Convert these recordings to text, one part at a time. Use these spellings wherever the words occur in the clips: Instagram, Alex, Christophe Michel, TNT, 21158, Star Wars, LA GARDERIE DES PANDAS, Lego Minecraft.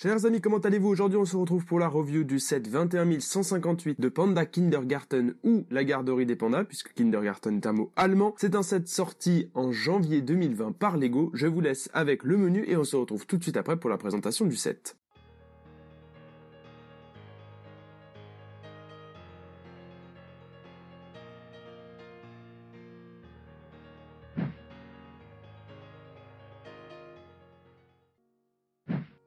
Chers amis, comment allez-vous? Aujourd'hui on se retrouve pour la review du set 21158 de Panda Kindergarten ou la garderie des pandas, puisque Kindergarten est un mot allemand. C'est un set sorti en janvier 2020 par Lego. Je vous laisse avec le menu et on se retrouve tout de suite après pour la présentation du set.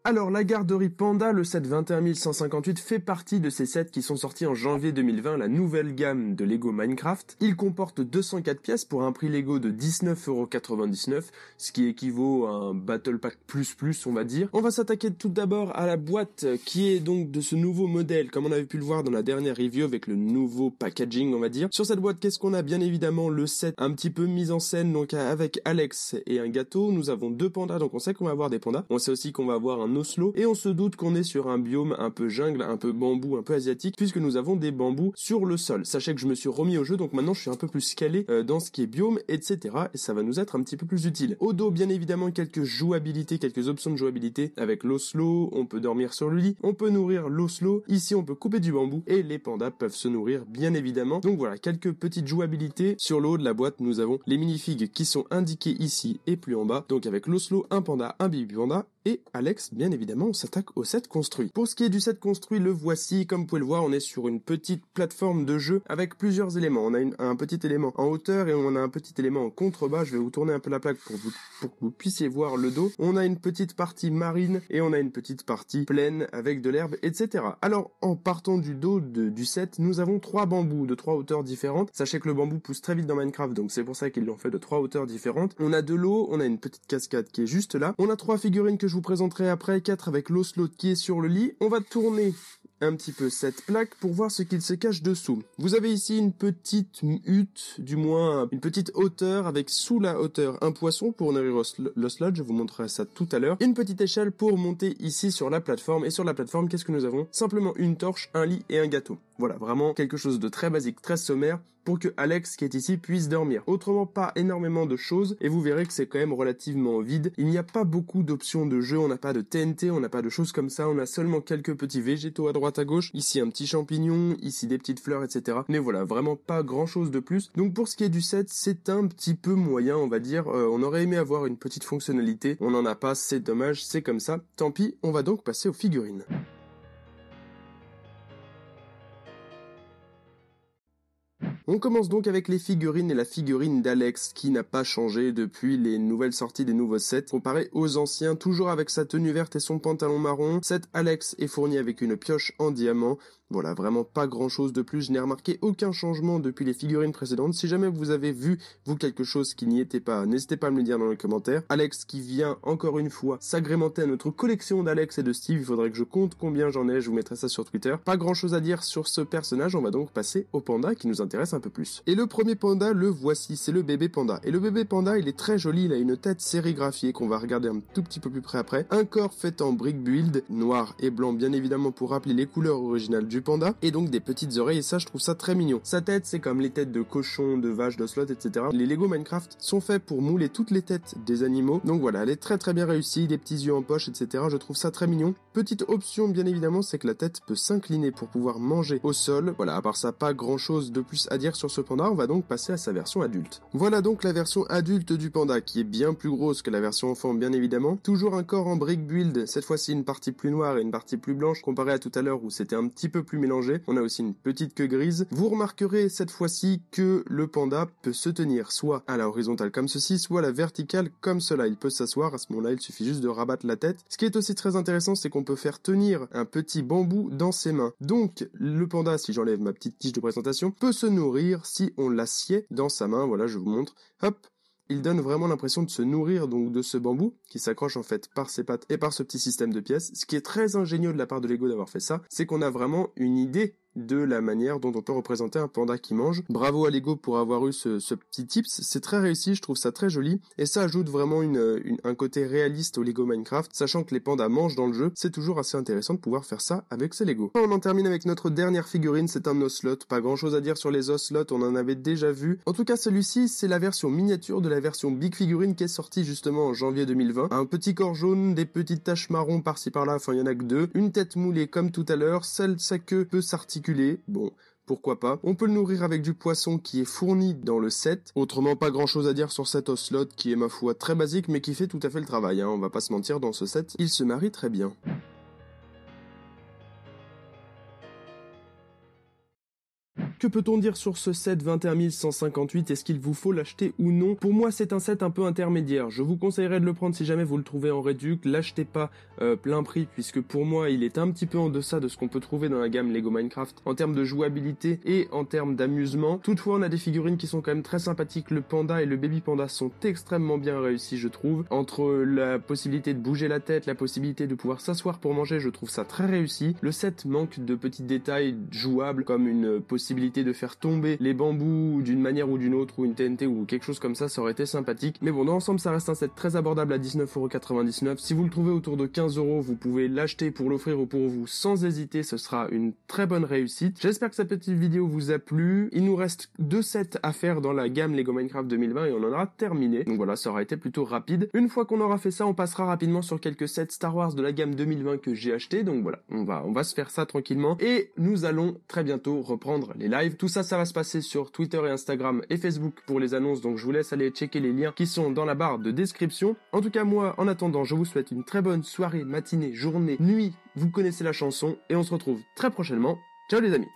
Alors, la garderie Panda, le set 21158, fait partie de ces sets qui sont sortis en janvier 2020, la nouvelle gamme de Lego Minecraft. Il comporte 204 pièces pour un prix Lego de 19,99€, ce qui équivaut à un Battle Pack plus, on va dire. On va s'attaquer tout d'abord à la boîte qui est donc de ce nouveau modèle, comme on avait pu le voir dans la dernière review avec le nouveau packaging, on va dire. Sur cette boîte, qu'est-ce qu'on a? Bien évidemment, le set un petit peu mis en scène, donc avec Alex et un gâteau. Nous avons deux pandas, donc on sait qu'on va avoir des pandas. On sait aussi qu'on va avoir un Oslo, et on se doute qu'on est sur un biome un peu jungle, un peu bambou, un peu asiatique, puisque nous avons des bambous sur le sol. Sachez que je me suis remis au jeu, donc maintenant je suis un peu plus calé dans ce qui est biome, etc. Et ça va nous être un petit peu plus utile. Au dos, bien évidemment, quelques jouabilités, quelques options de jouabilité avec l'Oslo. On peut dormir sur le lit, on peut nourrir l'Oslo. Ici, on peut couper du bambou et les pandas peuvent se nourrir, bien évidemment. Donc voilà, quelques petites jouabilités. Sur le haut de la boîte, nous avons les minifigs qui sont indiqués ici et plus en bas. Donc avec l'Oslo, un panda, un baby panda et Alex. Bien évidemment, on s'attaque au set construit. Pour ce qui est du set construit, le voici. Comme vous pouvez le voir, on est sur une petite plateforme de jeu avec plusieurs éléments. On a un petit élément en hauteur et on a un petit élément en contrebas. Je vais vous tourner un peu la plaque pour que vous puissiez voir le dos. On a une petite partie marine et on a une petite partie pleine avec de l'herbe, etc. Alors, en partant du dos du set, nous avons trois bambous de trois hauteurs différentes. Sachez que le bambou pousse très vite dans Minecraft, donc c'est pour ça qu'ils l'ont fait de trois hauteurs différentes. On a de l'eau, on a une petite cascade qui est juste là. On a trois figurines que je vous présenterai après. 4 avec l'Oslo qui est sur le lit. On va tourner un petit peu cette plaque pour voir ce qu'il se cache dessous. Vous avez ici une petite hutte, du moins une petite hauteur avec sous la hauteur un poisson pour nourrir l'Oslo, je vous montrerai ça tout à l'heure. Une petite échelle pour monter ici sur la plateforme. Et sur la plateforme, qu'est-ce que nous avons? Simplement une torche, un lit et un gâteau. Voilà, vraiment quelque chose de très basique, très sommaire pour que Alex qui est ici puisse dormir. Autrement, pas énormément de choses et vous verrez que c'est quand même relativement vide. Il n'y a pas beaucoup d'options de jeu, on n'a pas de TNT, on n'a pas de choses comme ça, on a seulement quelques petits végétaux à droite à gauche, ici un petit champignon, ici des petites fleurs, etc. Mais voilà, vraiment pas grand chose de plus. Donc pour ce qui est du set, c'est un petit peu moyen, on va dire. On aurait aimé avoir une petite fonctionnalité, on n'en a pas, c'est dommage, c'est comme ça. Tant pis, on va donc passer aux figurines. On commence donc avec les figurines et la figurine d'Alex qui n'a pas changé depuis les nouvelles sorties des nouveaux sets comparé aux anciens, toujours avec sa tenue verte et son pantalon marron. Cet Alex est fourni avec une pioche en diamant. Voilà, vraiment pas grand chose de plus, je n'ai remarqué aucun changement depuis les figurines précédentes. Si jamais vous avez vu, vous, quelque chose qui n'y était pas, n'hésitez pas à me le dire dans les commentaires. Alex qui vient encore une fois s'agrémenter à notre collection d'Alex et de Steve, il faudrait que je compte combien j'en ai, je vous mettrai ça sur Twitter. Pas grand chose à dire sur ce personnage, on va donc passer au panda qui nous intéresse un peu plus. Et le premier panda, le voici, c'est le bébé panda. Et le bébé panda, il est très joli, il a une tête sérigraphiée qu'on va regarder un tout petit peu plus près après. Un corps fait en brick build, noir et blanc bien évidemment pour rappeler les couleurs originales du panda, et donc des petites oreilles, et ça je trouve ça très mignon. Sa tête, c'est comme les têtes de cochon, de vache, d'ocelot, etc. Les Lego Minecraft sont faits pour mouler toutes les têtes des animaux, donc voilà, elle est très très bien réussie, des petits yeux en poche, etc. Je trouve ça très mignon. Petite option bien évidemment, c'est que la tête peut s'incliner pour pouvoir manger au sol. Voilà, à part ça, pas grand chose de plus à dire sur ce panda. On va donc passer à sa version adulte. Voilà donc la version adulte du panda, qui est bien plus grosse que la version enfant bien évidemment. Toujours un corps en brick build, cette fois-ci une partie plus noire et une partie plus blanche, comparé à tout à l'heure où c'était un petit peu plus mélangé. On a aussi une petite queue grise. Vous remarquerez cette fois-ci que le panda peut se tenir soit à la horizontale comme ceci, soit à la verticale comme cela. Il peut s'asseoir, à ce moment-là, il suffit juste de rabattre la tête. Ce qui est aussi très intéressant, c'est qu'on peut faire tenir un petit bambou dans ses mains. Donc, le panda, si j'enlève ma petite tige de présentation, peut se nourrir si on l'assied dans sa main. Voilà, je vous montre. Hop! Il donne vraiment l'impression de se nourrir donc de ce bambou qui s'accroche en fait par ses pattes et par ce petit système de pièces. Ce qui est très ingénieux de la part de Lego d'avoir fait ça, c'est qu'on a vraiment une idée de la manière dont on peut représenter un panda qui mange. Bravo à Lego pour avoir eu ce petit tips, c'est très réussi, je trouve ça très joli, et ça ajoute vraiment un côté réaliste au Lego Minecraft, sachant que les pandas mangent dans le jeu, c'est toujours assez intéressant de pouvoir faire ça avec ses Lego. On en termine avec notre dernière figurine, c'est un ocelot, pas grand chose à dire sur les ocelots, on en avait déjà vu. En tout cas celui-ci, c'est la version miniature de la version Big Figurine qui est sortie justement en janvier 2020. Un petit corps jaune, des petites taches marron par-ci par-là, enfin il y en a que deux, une tête moulée comme tout à l'heure, sa queue peut s'articuler. Bon, pourquoi pas. On peut le nourrir avec du poisson qui est fourni dans le set. Autrement, pas grand chose à dire sur cet ocelot qui est ma foi très basique mais qui fait tout à fait le travail, hein. On va pas se mentir, dans ce set, il se marie très bien. Que peut-on dire sur ce set 21158? Est-ce qu'il vous faut l'acheter ou non? Pour moi, c'est un set un peu intermédiaire. Je vous conseillerais de le prendre si jamais vous le trouvez en réduc. L'achetez pas plein prix, puisque pour moi, il est un petit peu en deçà de ce qu'on peut trouver dans la gamme Lego Minecraft en termes de jouabilité et en termes d'amusement. Toutefois, on a des figurines qui sont quand même très sympathiques. Le panda et le baby panda sont extrêmement bien réussis, je trouve. Entre la possibilité de bouger la tête, la possibilité de pouvoir s'asseoir pour manger, je trouve ça très réussi. Le set manque de petits détails jouables, comme une possibilité de faire tomber les bambous d'une manière ou d'une autre, ou une TNT ou quelque chose comme ça, ça aurait été sympathique. Mais bon, dans l'ensemble, ça reste un set très abordable à 19,99 €. Si vous le trouvez autour de 15 €, vous pouvez l'acheter pour l'offrir ou pour vous sans hésiter, ce sera une très bonne réussite. J'espère que cette petite vidéo vous a plu. Il nous reste 2 sets à faire dans la gamme Lego Minecraft 2020 et on en aura terminé. Donc voilà, ça aura été plutôt rapide. Une fois qu'on aura fait ça, on passera rapidement sur quelques sets Star Wars de la gamme 2020 que j'ai acheté. Donc voilà, on va se faire ça tranquillement et nous allons très bientôt reprendre les live. Tout ça, ça va se passer sur Twitter et Instagram et Facebook pour les annonces, donc je vous laisse aller checker les liens qui sont dans la barre de description. En tout cas, moi, en attendant, je vous souhaite une très bonne soirée, matinée, journée, nuit. Vous connaissez la chanson et on se retrouve très prochainement. Ciao les amis!